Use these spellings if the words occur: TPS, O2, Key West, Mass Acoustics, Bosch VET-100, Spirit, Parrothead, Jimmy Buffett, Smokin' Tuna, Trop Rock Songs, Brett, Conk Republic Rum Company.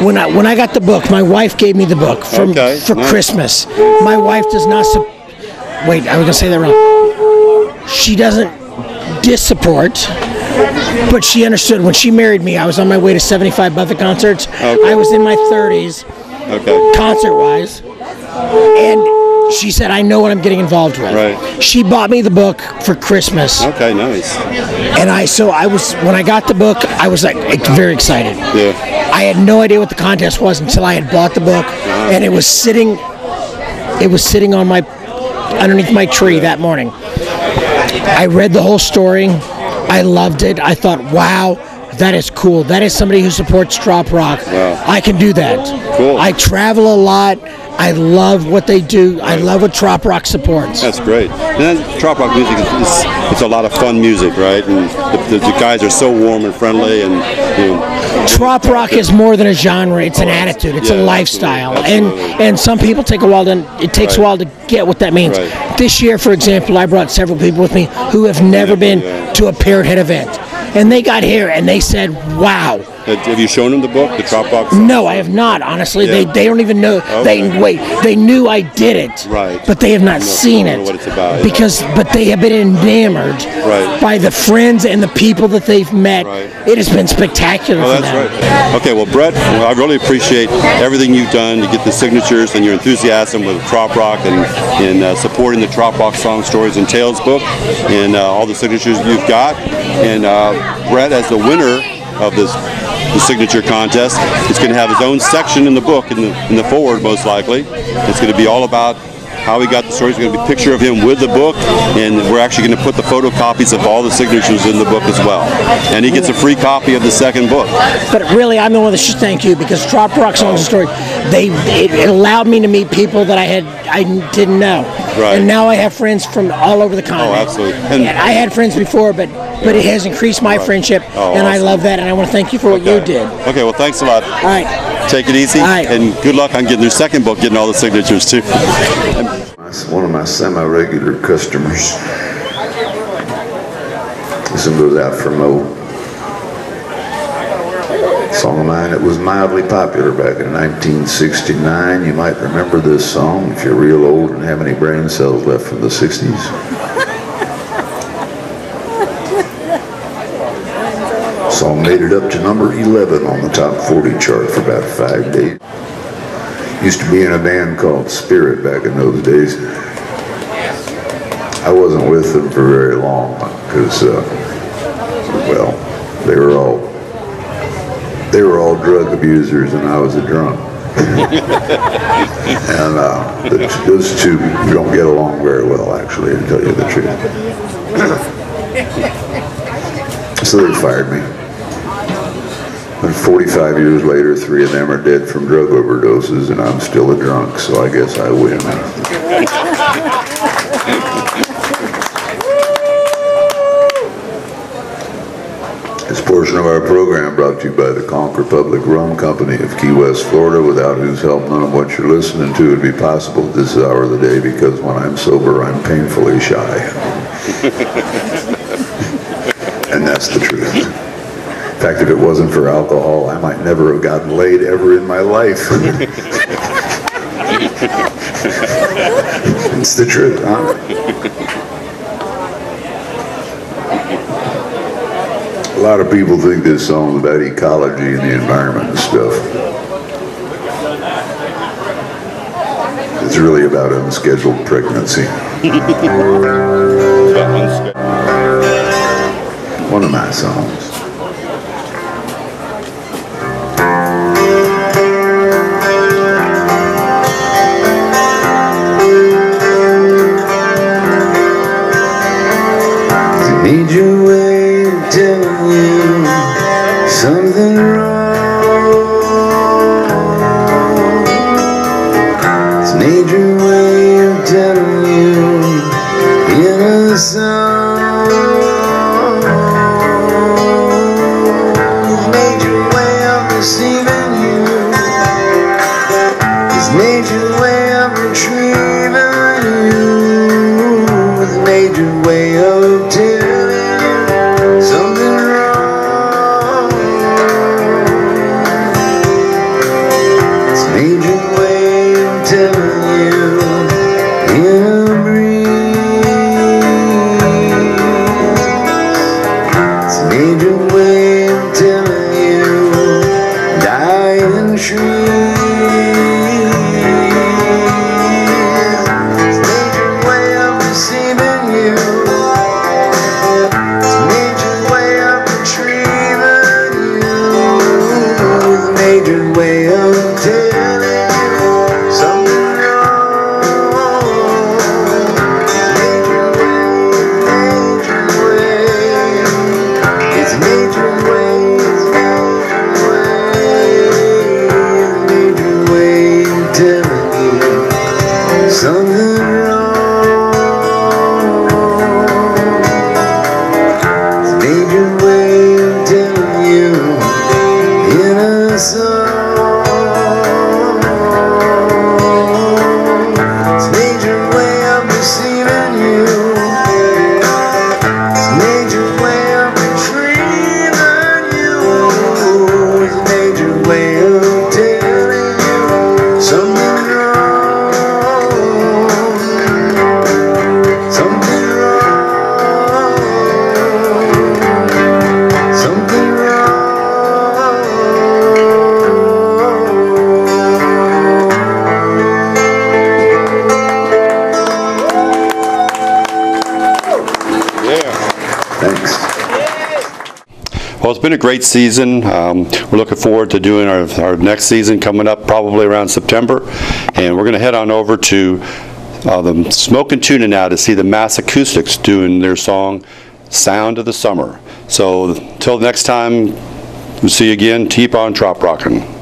When I got the book, my wife gave me the book for Christmas. My wife does not wait, I was gonna say that wrong. She doesn't dissupport, but she understood. When she married me, I was on my way to 75 Buffett concerts. I was in my 30s, concert-wise, and she said, I know what I'm getting involved with. Right. She bought me the book for Christmas. Okay, nice. And so I was, when I got the book, I was like very excited. Yeah. I had no idea what the contest was until I had bought the book, and it was sitting on my, underneath my tree that morning. I read the whole story. I loved it. I thought, wow, that is cool. That is somebody who supports Trop Rock. Wow. I can do that. Cool. I travel a lot. I love what they do. I love what Trop Rock supports. That's great. And then Trop Rock music is a lot of fun music, right? And the guys are so warm and friendly. And you know, Trop Rock is more than a genre. It's an attitude. It's a lifestyle. Absolutely. And some people take a while to. It takes a while to get what that means. Right. This year, for example, I brought several people with me who have never been to a Parrothead event, and they got here and they said, "Wow." Have you shown them the book, the Trop Rock? No, I have not. Honestly, they don't even know. Okay. They knew I did it, but they have not seen it, what it's about, but they have been enamored by the friends and the people that they've met. It has been spectacular for them. Right. Okay, well, Brett, I really appreciate everything you've done to get the signatures and your enthusiasm with Trop Rock and supporting the Trop Rock Song Stories and Tales book and all the signatures you've got. And Brett, as the winner of this. The signature contest. It's going to have his own section in the book, in the forward most likely. It's going to be all about how he got the story. It's going to be a picture of him with the book, and we're actually going to put the photocopies of all the signatures in the book as well. And he gets a free copy of the second book. But really, I'm the one that should thank you, because Trop Rock Songs and Stories, it allowed me to meet people that I didn't know. Right. And now I have friends from all over the continent. Oh, absolutely. And I had friends before, but it has increased my friendship, and awesome. I love that, and I want to thank you for what you did. Okay, well, thanks a lot. All right. Take it easy, and good luck on getting their second book, getting all the signatures, too. One of my semi-regular customers. This one goes out for an old song of mine that was mildly popular back in 1969. You might remember this song if you're real old and have any brain cells left from the 60s. Song made it up to number 11 on the top 40 chart for about 5 days. Used to be in a band called Spirit back in those days. I wasn't with them for very long because, well, they were all drug abusers and I was a drunk. And those two don't get along very well, actually, to tell you the truth. So they fired me. And 45 years later, 3 of them are dead from drug overdoses, and I'm still a drunk, so I guess I win. This portion of our program brought to you by the Conk Republic Rum Company of Key West, Florida, without whose help none of what you're listening to would be possible at this hour of the day, because when I'm sober, I'm painfully shy. And that's the truth. In fact, if it wasn't for alcohol, I might never have gotten laid ever in my life. It's the truth, huh? A lot of people think this song's about ecology and the environment and stuff. It's really about unscheduled pregnancy. One of my songs. been a great season. We're looking forward to doing our next season coming up probably around September, and we're going to head on over to the Smokin' Tuna now to see the Mass Acoustics doing their song Sound of the Summer. So till next time, we'll see you again. Keep on trop rocking.